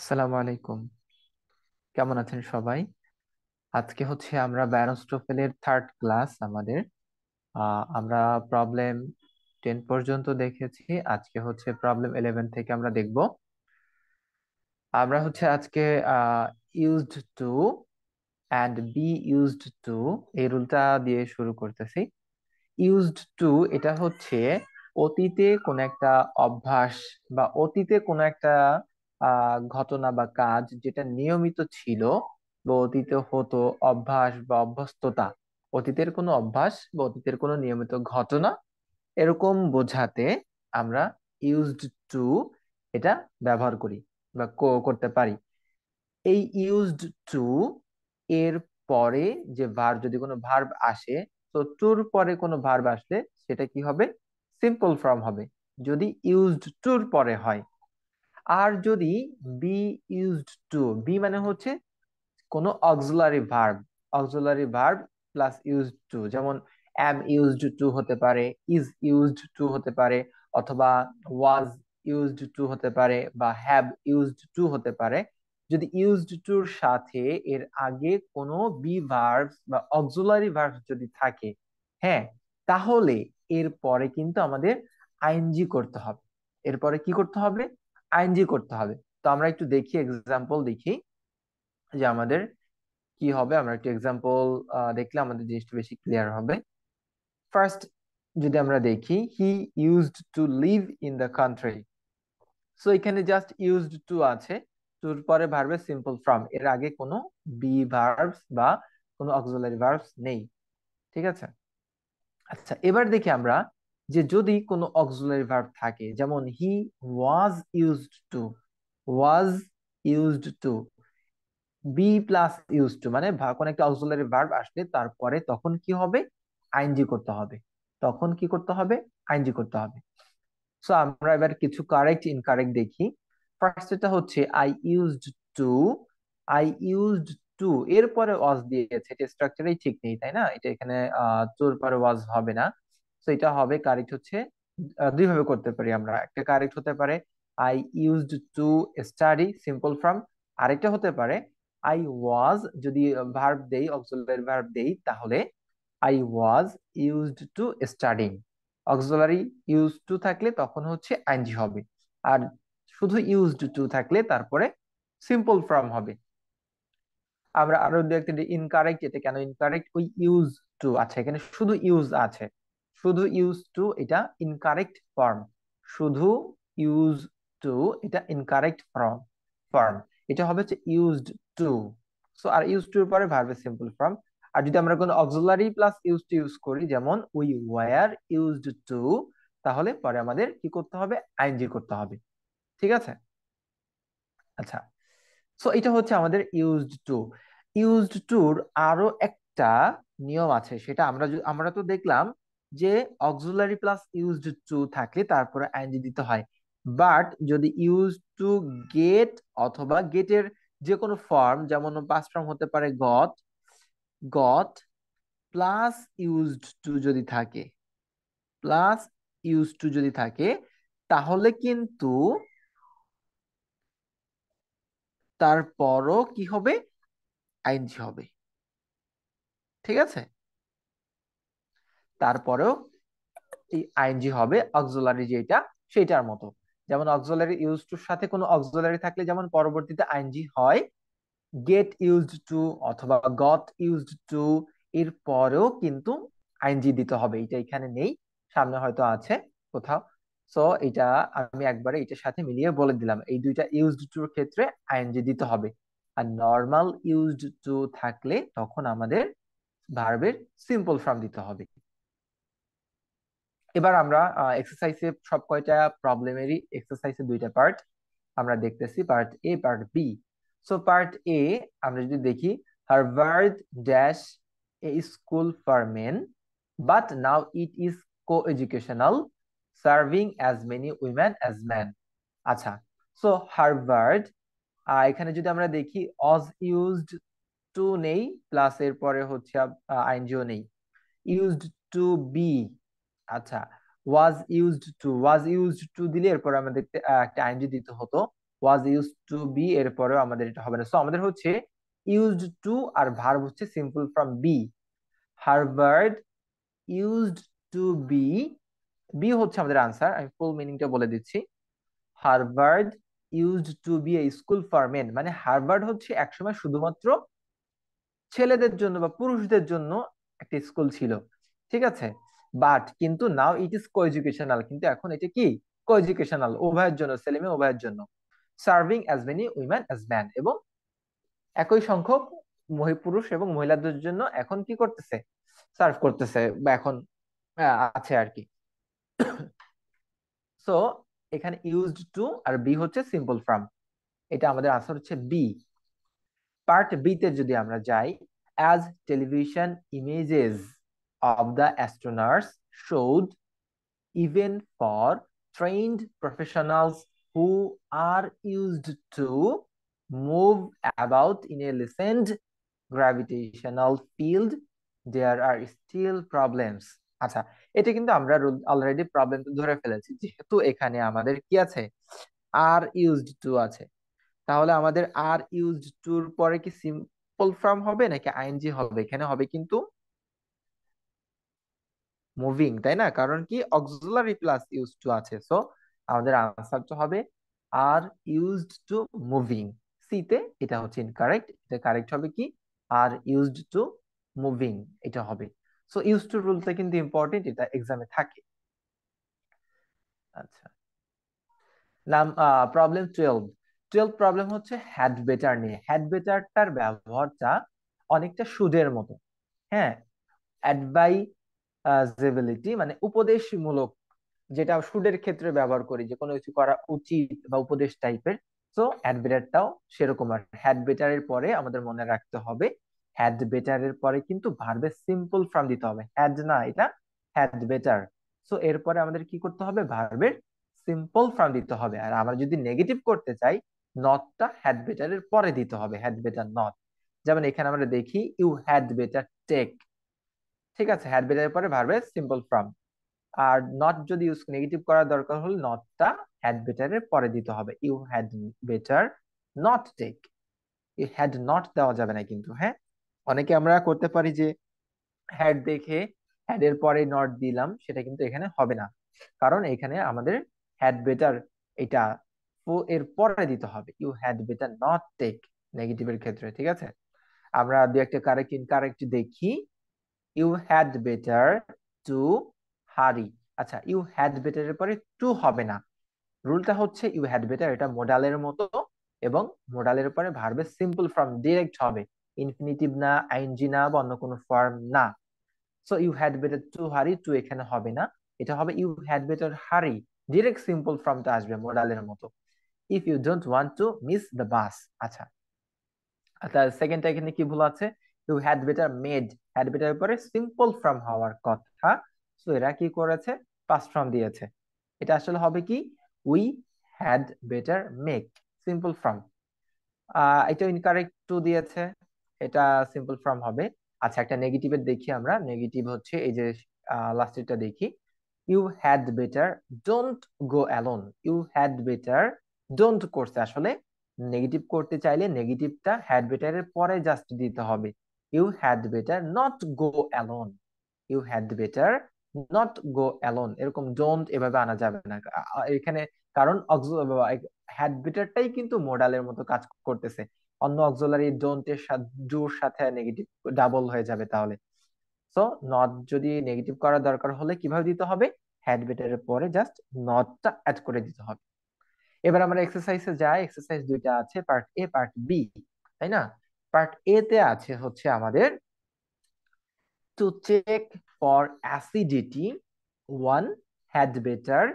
আসসালামু আলাইকুম। কেমন আছেন সবাই? আজকে আমরা ব্যারনস্টোফেলের থার্ড ক্লাস। আমরা প্রবলেম 10 পর্যন্ত দেখেছি। আজকে প্রবলেম 11 থেকে আমরা দেখব। আমরা আজকে used to and B used to এই রুলটা দিয়ে শুরু করতেছি। ইউজড টু এটা অতীতে কোন একটা অভ্যাস বা অতীতে কোন একটা ঘটনা বা কাজ যেটা নিয়মিত ছিল বা অতীতে হতো, অভ্যাস বা অভ্যস্ততা, অতীতের কোনো অভ্যাস বা অতীতের কোনো নিয়মিত ঘটনা, এরকম বোঝাতে আমরা ইউজড টু এটা ব্যবহার করি বা করতে পারি। এই ইউজড টু এর পরে যে ভার্ব, যদি কোনো ভার্ব আসে, তো টুর পরে কোনো ভার্ব আসলে সেটা কি হবে? সিম্পল ফর্ম হবে যদি ইউজড টুর পরে হয়। আর যদি বি ইউজড টু, বি মানে কোনো auxiliary verb, plus used to, যেমন am used to হতে পারে, is used to হতে পারে, অথবা was used to হতে পারে, বা have used to হতে পারে। যদি used to এর সাথে এর আগে কোনো বি ভার্বস বা অক্সিলারি ভার্বস যদি থাকে, হ্যাঁ, তাহলে এরপরে কিন্তু আমাদের আইএনজি করতে হবে। এরপরে কি করতে হবে? আইএনজি করতে হবে। তো আমরা একটু দেখি, এক্সাম্পল দেখি যে আমাদের কি হবে। আমরা একটু এক্সাম্পল দেখলে আমাদের জিনিসটা বেশি ক্লিয়ার হবে। ফার্স্ট যদি আমরা দেখি, he used to live in the country. So এখানে জাস্ট ইউজড টু আছে, টুর পরে ভার্বের সিম্পল ফর্ম, এর আগে কোনো বি ভার্বস বা কোনো অক্সিলারি ভার্বস নেই। ঠিক আছে। আচ্ছা, এবার দেখি আমরা যে যদি কোনো অক্সিলারি ভার্ব থাকে, যেমন he was used to, was used to be plus use to, মানে কোন একটা অক্সিলারি ভার্ব আসলে তারপরে তখন কি হবে? আইএনজি করতে হবে। তখন কি করতে হবে? আইএনজি করতে হবে। সো আমরা এবার কিছু কারেক্ট ইনকারেক্ট দেখি। ফার্স্ট এটা I used to, I used to এরপরে ওয়াজ দিয়েছে, এটা স্ট্রাকচারেই ঠিক নেই, তাই না? এটা এখানে তোর পরে ওয়াজ হবে না। সো এটা হবে কারেক্ট দুই ভাবে করতে পারি আমরা। একটা কারেক্ট হতে পারে I used to study, simple form. আরেকটা হতে পারে I was, যদি verb দেই, auxiliary verb দেই, তাহলে I was used to studying, auxiliary used to থাকলে তখন ing হবে। আর শুধু used to থাকলে তারপরে simple form হবে। আমরা আরো দেখতে ইনকারেক্ট, এটা কেন ইনকারেক্ট? ওই ইউজ টু, আচ্ছা এখানে শুধু ইউজ আছে, শুধু ইউজ টু, এটা ইনকারেক্ট ফর্ম। শুধু ইউজ টু এটা ইনকারেক্ট ফর্ম। এটা হবে ইউজড টু। সো আর ইউজ টু এর পরে ভার্বের সিম্পল ফর্ম। আর যদি আমরা কোনো auxiliary plus use to use করি, যেমন উই ওয়্যার ইউজড টু, তাহলে পরে আমাদের কি করতে হবে? আইএনজি করতে হবে। ঠিক আছে। আচ্ছা, সো এটা আমাদের ইউজড টু। ইউজড টুর আরো একটা নিয়ম আছে, সেটা আমরা তো দেখলাম যে অক্সিলারি প্লাস ইউজড টু থাকলে তারপরে আইএনজি দিতে হয়। বাট যদি ইউজ টু গেট অথবা গেটের যে কোনো ফর্ম, যেমন past form হতে পারে got, got plus used to যদি থাকে, প্লাস ইউজ টু যদি থাকে, তাহলে কিন্তু তারপরও কি হবে? আইএনজি হবে। ঠিক আছে, তারপরেও এই আইএনজি হবে অক্সিলারি যেটা সেটার মতো। যেমন অক্সিলারি ইউজ টুর সাথে কোনো অক্সিলারি থাকলে যেমন পরবর্তীতে আইএনজি হয়, গেট ইউজড টু অথবা গট ইউজড টু এর পরেও কিন্তু আইএনজি দিতে হবে। এটা এখানে নেই, সামনে হয়তো আছে কোথাও। সো এটা আমি একবারে এটার সাথে মিলিয়ে বলে দিলাম, এই দুইটা ইউজড টুর ক্ষেত্রে আইএনজি দিতে হবে। আর নর্মাল ইউজড টু থাকলে তখন আমাদের ভার্বের সিম্পল ফর্ম দিতে হবে। এবার আমরা এক্সারসাইজে সব কয়টা প্রবলেমেরই এক্সারসাইজে দুইটা পার্ট আমরা দেখতেছি, part A part B. So part A আমরা যদি দেখি, Harvard dash A school for men but now it is coeducational, serving as many women as man. আচ্ছা, সো হার্ভার্ড এখানে যদি আমরা দেখি, অজ ইউজড টু নেই, প্লাস এর পরে আইনজিও নেই, ইউজড টু বি। আচ্ছা, was used to দিলে এরপর আমাদের একটা আইএনজি দিতে হতো। was used to be এর পরেও আমাদের এটা হবে না। সো আমাদের হচ্ছে used to আর verb হচ্ছে simple from be। Harvard used to be, be হচ্ছে আমাদের আনসার। আমি ফুল মিনিংটা বলে দিচ্ছি। Harvard used to be a school for men, মানে হার্ভার্ড হচ্ছে একসময় শুধুমাত্র ছেলেদের জন্য বা পুরুষদের জন্য একটা স্কুল ছিল, ঠিক আছে? বাট কিন্তু নাও ইট ইজ কোএজুকেশনাল, কিন্তু এখন এটা কি কোএজুকেশনাল, উভয়ের জন্য, ছেলে মেয়ে উভয়ের জন্য। Serving as many women as man, এবং একই সংখ্যক পুরুষ এবং মহিলাদের জন্য এখন কি করতেছে, সার্ভ করতেছে বা এখন আছে আর কি। সো এখানে ইউজড টু আর বি হচ্ছে সিম্পল ফর্ম, এটা আমাদের আনসার হচ্ছে বি। পার্ট বি তে যদি আমরা যাই, as television images of the astronauts showed even for trained professionals who are used to move about in a lessened gravitational field there are still problems। আচ্ছা, এটা কিন্তু আমরা অলরেডি প্রবলেম ধরে ফেলেছি, যেহেতু এখানে আমাদের কি আছে আর ইউজড টু আছে, তাহলে আমাদের আর ইউজড টুর পরে কি সিম্পল ফর্ম হবে নাকি আইএনজি হবে? এখানে হবে কিন্তু মুভিং, তাই না? কারণ কি অক্সিলারি প্লাস ইউজড টু আছে। সো আমাদের আনসার তো হবে আর ইউজড টু মুভিং। সি তে এটা হচ্ছে ইনকারেক্ট, এটা কারেক্ট হবে কি আর ইউজড টু মুভিং, এটা হবে। সো ইউজ টু রুলটা কিন্তু ইম্পর্টেন্ট, এটা এক্সামে থাকে। আচ্ছা, নাম প্রবলেম 12 প্রবলেম হচ্ছে হ্যাড বেটার নিয়ে। হ্যাড বেটারটার ব্যবহারটা অনেকটা সুদের মতো, হ্যাঁ, অ্যাডভাইজেবিলিটি মানে উপদেশমূলক, যেটা সুদের ক্ষেত্রে ব্যবহার করি যে কোনো কিছু করা উচিত বা উপদেশ টাইপের। সো হ্যাড বেটারটাও সেরকম। আর হ্যাড বেটারের পরে আমাদের মনে রাখতে হবে হ্যাড বেটারের পরে কিন্তু ভার্বের সিম্পল ফর্ম দিতে হবে, হ্যাড না, এটা হ্যাড বেটার। সো এরপরে আমাদের কি করতে হবে, ভার্বের সিম্পল ফর্ম দিতে হবে। আর আমরা যদি নেগেটিভ করতে চাই, নটটা হ্যাড বেটারের পরে দিতে হবে, হ্যাড বেটার নট। যেমন এখানে আমরা দেখি ইউ হ্যাড বেটার টেক, ঠিক আছে, হ্যাড বেটারের পরে ভার্বের সিম্পল ফর্ম। আর নট যদি ইউজ নেগেটিভ করার দরকার হল, নটটা হ্যাড বেটারের পরে দিতে হবে, you had better not take, you had not দেওয়া যাবে না কিন্তু। হ্যাঁ, অনেকে আমরা করতে পারি যে হ্যাড দেখে হ্যাড এর পরে নট দিলাম, সেটা কিন্তু এখানে হবে না, কারণ এখানে আমাদের হ্যাড বেটার এটা এর পরে দিতে হবে, you had better not take নেগেটিভের ক্ষেত্রে, ঠিক আছে? আমরা দুই একটা কারেক্ট ইনকারেক্ট দেখি, you had better to hurry. আচ্ছা, ইউ হ্যাড বেটার এর পরে টু হবে না, রুলটা হচ্ছে ইউ হ্যাড বেটার এটা মোডালের মতো এবং মোডালের পরে ভার্বের সিম্পল ফর্ম ডিরেক্ট হবে, ইনফিনিটিভ না, আইএনজি না বা অন্য কোনো ফর্ম না। So you had better to hurry, to এখানে হবে না, এটা হবে you had better hurry, direct simple ফর্মটা আসবে মোডালের মতো। If you don't want to miss the bus. আচ্ছা, তার সেকেন্ডটা এখানে কি ভুল আছে, you had better made, had better পরে সিম্পল ফর্ম হওয়ার কথা, সো এরা কি করেছে পাস্ট ফর্ম দিয়েছে। এটা আসলে হবে কি we had better make, simple form. এটা ইনকারেক্ট, টু দিয়েছে, এটা সিম্পল ফর্ম হবে। আচ্ছা, একটা নেগেটিভের দেখি আমরা, নেগেটিভ হচ্ছে এই যে লাস্টেরটা দেখি, you had better don't go alone, you had better don't করছে, আসলে নেগেটিভ করতে চাইলে নেগেটিভটা হ্যাড বেটারের পরে জাস্ট দিতে হবে, you had better not go alone, you had better not go alone, এরকম ডোন্ট এভাবে আনা যাবে না এখানে, কারণ হ্যাড বেটারটাই কিন্তু মোডালের মতো কাজ করতেছে, অন্য অক্সিলারি ডোন্ট এর সাথে নেগেটিভ ডাবল হয়ে যাবে তাহলে। সো নট যদি নেগেটিভ করার দরকার হলে কিভাবে দিতে হবে, হ্যাড বেটারের পরে জাস্ট নটটা অ্যাড করে দিতে হবে। এবার আমরা এক্সারসাইজে যাই, এক্সারসাইজ দুইটা আছে, পার্ট এ পার্ট বি, তাই না? পার্ট এ তে আছে হচ্ছে আমাদের to check for acidity one had better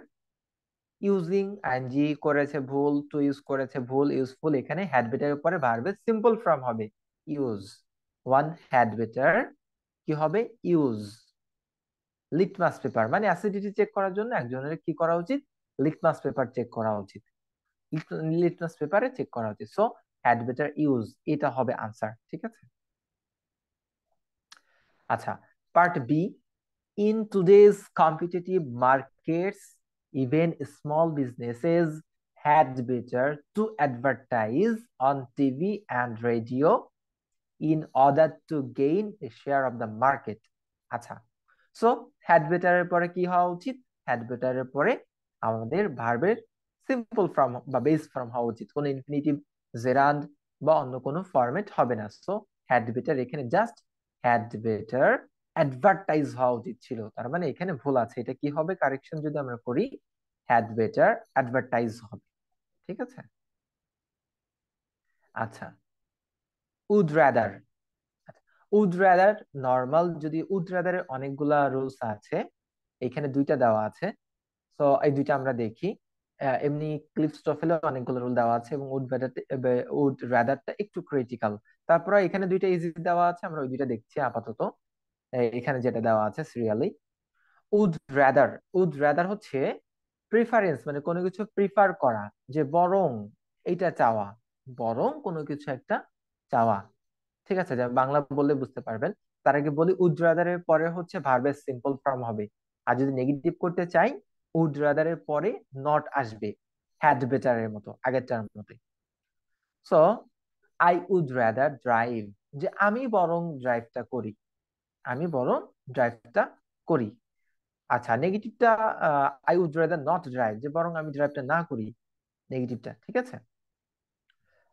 using ING করেছে ভুল, টু ইউজ করেছে ভুল, ইউজফুল এখানে হ্যাড বেটারের পরে ভার্বের সিম্পল ফর্ম হবে ইউজ, ওয়ান হ্যাড বেটার কি হবে ইউজ লিটমাস পেপার, মানে অ্যাসিডিটি চেক করার জন্য একজনের কি করা উচিত, লিটমাস পেপার চেক করা উচিত, লিটমাস পেপারে চেক করা উচিত। সো হ্যাড বেটার ইউজ, এটা হবে আনসার, ঠিক আছে? আচ্ছা, part B, in today's competitive markets even small businesses had better to advertise on TV and radio in order to gain a share of the market. Acha. So had better pore ki howa uchit? Had better pore amader verb er simple form ba base form howa uchit. Kono infinitive gerund ba onno kono format hobe na. So had better ekhane just had better advertise howa uchit chilo. Tar mane ekhane bhul ache. Eta ki hobe correction jodi amra kori had better advertise hobe. ঠিক আছে আচ্ছা would rather normal যদি would rather এর অনেকগুলা rules আছে এখানে দুইটা দেওয়া আছে সো এই দুইটা আমরা দেখি এমনি ক্লিপস্টফেলে অনেকগুলা রুল দেওয়া আছে এবং would rather টা একটু ক্রিটিক্যাল তারপর এখানে দুইটা ইজি দেওয়া আছে আমরা ওই দুইটা দেখছি আপাতত এখানে যেটা দেওয়া আছে সিরিয়ালি would rather হচ্ছে প্রেফারেন্স মানে কোন কিছু প্রিফার করা যে বরং এটা চাওয়া বরং কোন কিছু একটা চাওয়া ঠিক আছে যা বাংলা বললে বুঝতে পারবেন তার আগে বলি would rather এর পরে হচ্ছে ভার্বের সিম্পল ফর্ম হবে আর যদি নেগেটিভ করতে চাই would rather এর পরে not আসবে had better এর মতো আগেরটার মতো so I would rather drive যে আমি বরং ড্রাইভটা করি আচ্ছা নেগেটিভটা I would rather not drive যে বরং আমি ড্রাইভটা না করি নেগেটিভটা ঠিক আছে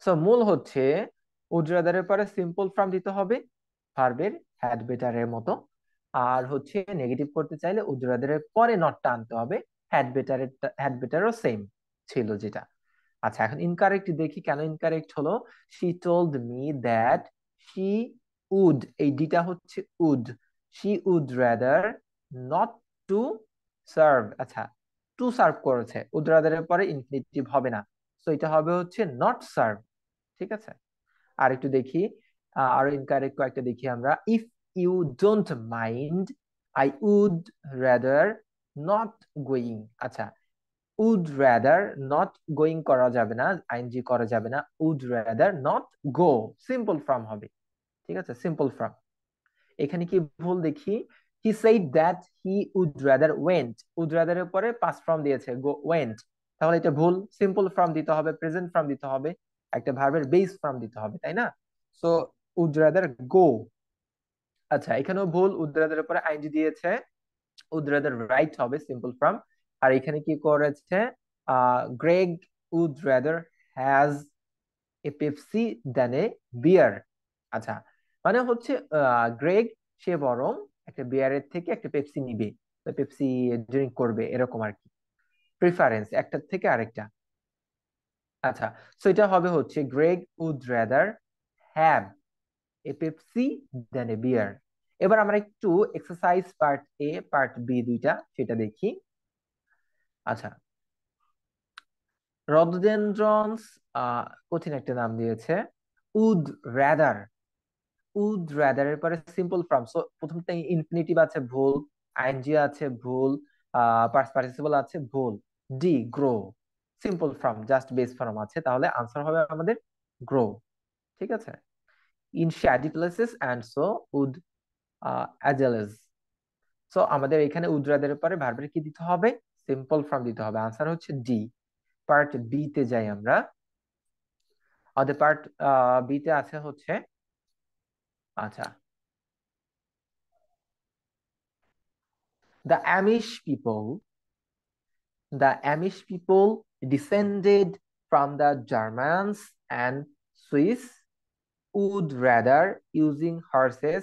সো মূল হচ্ছে would rather এর পরে সিম্পল ফর্ম দিতে হবে ভার্বের had better এর মতো আর হচ্ছে নেগেটিভ করতে চাইলে would rather এর পরে not টানতে হবে had betterও সেম ছিল যেটা আচ্ছা এখন ইনকারেক্ট দেখি কেন ইনকারেক্ট হলো she told me that she would এই ডিটা হচ্ছে would she would rather not to serve আচ্ছা to serve করেছে would rather এর পরে ইনফিনিটিভ হবে না সো এটা হবে হচ্ছে not serve ঠিক আছে আর একটু দেখি আর ইনকারেক্ট কয়েকটা দেখি আমরা if you don't mind I would rather not going আচ্ছা would rather not going করা যাবে না ing করা যাবে না would rather not go simple form হবে ঠিক আছে simple form এখানে কি ভুল দেখি He said that he would rather went. Would rather এর পরে past form দিয়েছে go went. তাহলে এটা ভুল simple form দিতে হবে present form দিতে হবে একটা ভার্বের base form দিতে হবে তাই না so would rather go আচ্ছা এখানেও ভুল would rather এর পরে ing দিয়েছে would rather write হবে simple form আর এখানে কি করেছে Greg would rather has a Pepsi than a beer আচ্ছা মানে হচ্ছে Greg সে বরং একটা বিয়ারের থেকে একটা পেপসি নিবে তো পেপসি ড্রিংক করবে এরকম আর কি প্রেফারেন্স একটা থেকে আরেকটা আচ্ছা সো এটা হবে হচ্ছে Greg would rather have a Pepsi than a beer এবার আমরা একটু exercise part A part B দুইটা সেটা দেখি আচ্ছা রডোডেনড্রনস কঠিন একটা নাম দিয়েছে would rather এর পরে সিম্পল ফর্ম সো প্রথমটা ইনফিনিটিভ আছে ভুল আইএনজি আছে ভুল পাস্ট পার্টিসিপল আছে ভুল D grow simple form just base form আছে তাহলে आंसर হবে আমাদের গ্রো ঠিক আছে in shady places and so would azaleas so আমাদের এখানে would rather এর পরে ভার্বের কি দিতে হবে সিম্পল ফর্ম দিতে হবে आंसर হচ্ছে ডি পার্ট বি তে যাই আমরা আদার পার্ট বি তে আছে হচ্ছে আচ্ছা the Amish people descended from the Germans and Swiss would rather using horses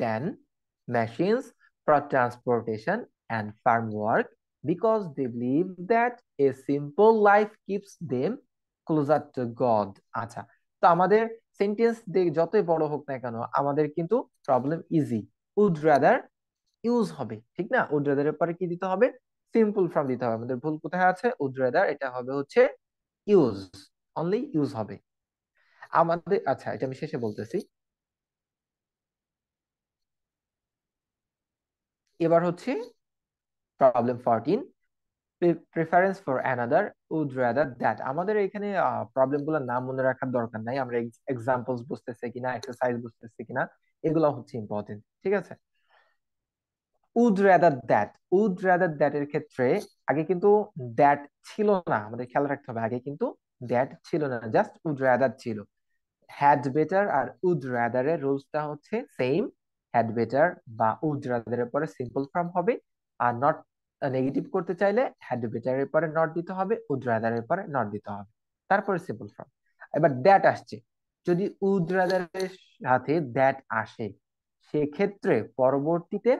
than machines for transportation and farm work because they believe that a simple life keeps them closer to God আচ্ছা তো আমাদের sentence দেখ যতই বড় হোক না কেন আমাদের কিন্তু problem easy would rather use হবে ঠিক না would rather এর পরে কি দিতে হবে সিম্পল ফর্ম দিতে হবে আমাদের ভুল কোথায় আছে would rather এটা হবে হচ্ছে ইউজ অনলি ইউজ হবে আমাদের আচ্ছা এটা আমি শেষে বলতেছি এবার হচ্ছে problem 14 preference for another would rather that আমাদের এখানে প্রবলেমগুলো নাম মনে রাখার দরকার নাই আমরা एग्जांपल्स বুঝতেছি কিনা এক্সারসাইজ বুঝতেছি কিনা এগুলো হচ্ছে ইম্পর্টেন্ট ঠিক আছে would rather that, would rather that এর ক্ষেত্রে আগে কিন্তু that ছিল না, আমাদের খেয়াল রাখতে হবে আগে কিন্তু that ছিল না, just would rather ছিল। had better R would rather এর রুলসটা হচ্ছে সেম, had better বা would rather এর পরে সিম্পল ফর্ম হবে, আর not নেগেটিভ করতে চাইলে had better এর পরে not দিতে হবে, would rather এর পরে not দিতে হবে, তারপরে সিম্পল ফর্ম। এবার that আসছে, যদি would rather এর সাথে that আসে সেই ক্ষেত্রে পরবর্তীতে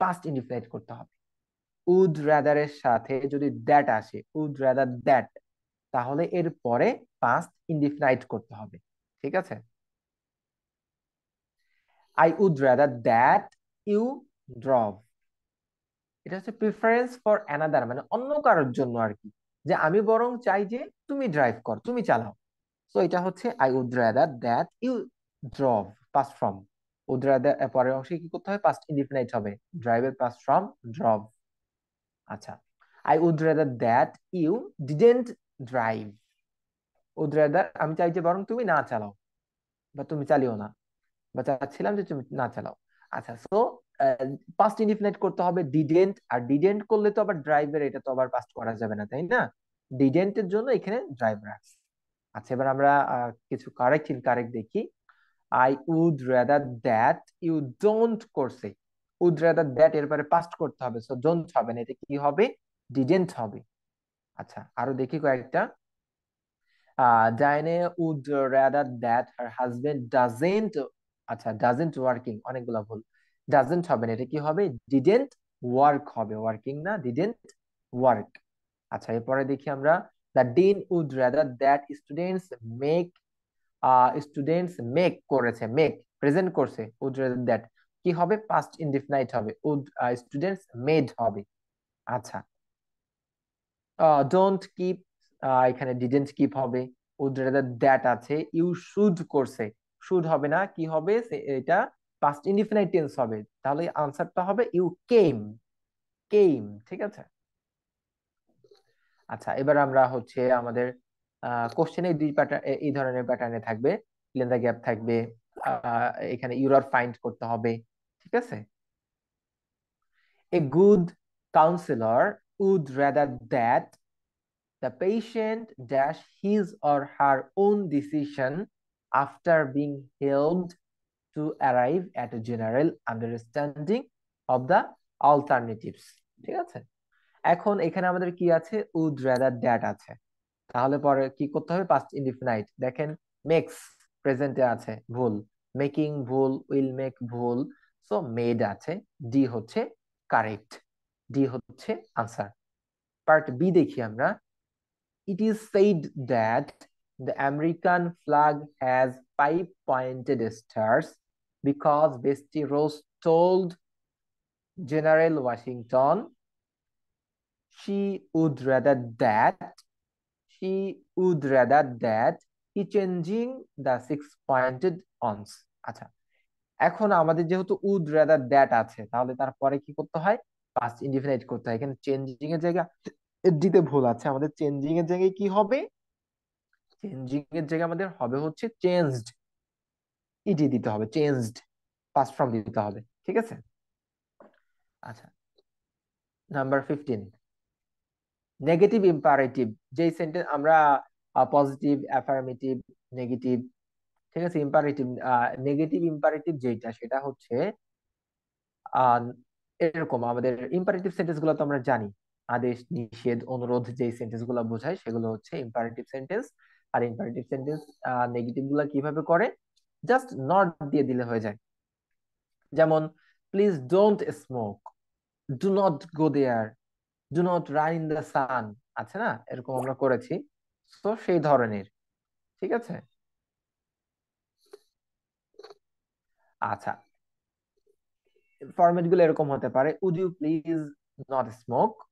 past indefinite করতে হবে। would rather এর সাথে যদি that আসে would rather that, তাহলে এর পরে past indefinite করতে হবে, ঠিক আছে? I would rather that you drove, এটা হচ্ছে preference for another, মানে অন্য কারোর জন্য আর কি, যে আমি বরং চাই যে তুমি ড্রাইভ কর, তুমি চালাও। সো এটা হচ্ছে I would rather that you drove, past form। would rather পরের অংশে কি করতে হয়, past indefinite হবে, drive এর past form drove। আচ্ছা, I would rather that you didn't drive, would rather আমি চাই যে বরং তুমি না চালাও বা তুমি চালিও না, বা চাচ্ছিলাম যে তুমি না চালাও। আচ্ছা, সো past indefinite করতে হবে didn't, আর didn't করলে তো আবার drive এর এটা তো আবার past করা যাবে না, তাই না? didn't এর জন্য এখানে drive রাখছি। আচ্ছা, এবার আমরা কিছু কারেক্ট ইনকারেক্ট দেখি। I would rather that you don't করছে, would rather that এর পরে past করতে হবে, সো don't হবে না, এটা কি হবে didn't হবে। আচ্ছা, আরো দেখি কয়েকটা। Diana would rather that her husband doesn't, আচ্ছা doesn't working, অনেকগুলা ভুল, doesn't হবে না, এটা কি হবে didn't work হবে, working না didn't work। আচ্ছা, এরপরে দেখি আমরা the dean would rather that students make, students make করেছে, make present করছে, would rather that কি হবে past indefinite হবে, would students made হবে। আচ্ছা, don't keep এখানে didn't keep হবে, would rather that আছে, you should করছে, should হবে না, কি হবে এটা past indefinite tense হবে, তাহলে আনসারটা হবে you came, came, ঠিক আছে? আচ্ছা, এবার আমরা হচ্ছে আমাদের কোশ্চেনে দুই প্যাটার্ন, এই ধরনের প্যাটার্নে থাকবে, ফিল ইন দা গ্যাপ থাকবে, এখানে ইরর ফাইন্ড করতে হবে, ঠিক আছে? A good counsellor would rather that the patient dash his or her own decision after being helped to arrive at a general understanding of the alternatives, ঠিক আছে? এখন এখানে আমাদের কি আছে would rather that আছে, তাহলে পরে কি করতে হবে past indefinite। দেখেন makes প্রেজেন্টে আছে, ভুল, মেকিং ভুল, will make ভুল, সো made আছে, ডি হচ্ছে কারেক্ট, ডি হচ্ছে আনসার। পার্ট বি দেখি আমরা। It is said that the American flag has 5 pointed stars because বেস্টি Ross told General Washington she would rather that, she would rather that he changing the 6 pointed ones। আচ্ছা, এখন আমাদের যেহেতু would rather that আছে, তাহলে তারপরে কি করতে হয় past indefinite করতে হয়। এখানে চেঞ্জিং এর জায়গা দিতে ভুল আছে আমাদের, চেঞ্জিং এর জায়গায় কি হবে, চেঞ্জিং এর জায়গায় আমাদের হবে হচ্ছে চেঞ্জড, ইটি দিতে হবে, চেঞ্জড past form দিতে হবে, ঠিক আছে? আচ্ছা, নাম্বার 15 নেগেটিভ ইম্পারেটিভ, যেই সেন্টেন্স আমরা পজিটিভ, অ্যাফার্মেটিভ, নেগেটিভ, ঠিক আছে, ইম্পারেটিভ, নেগেটিভ ইম্পারেটিভ যেটা সেটা হচ্ছে এরকম আমাদের ইম্পারেটিভ সেন্টেন্স গুলো তো আমরা জানি, আদেশ, নিষেধ, অনুরোধ, যেই সেন্টেন্স গুলো বোঝায় সেগুলো হচ্ছে ইম্পারেটিভ সেন্টেন্স। আর ইম্পারেটিভ সেন্টেন্স নেগেটিভ গুলা কিভাবে করে, জাস্ট নট দিয়ে দিলে হয়ে যায়। যেমন please don't smoke, do not go there, do not run in the sun, আছে না, এরকম আমরা করেছি, তো সেই ধরনের, ঠিক আছে? আচ্ছা, ফরম্যাট গুলো এরকম হতে পারে would you please not smoke,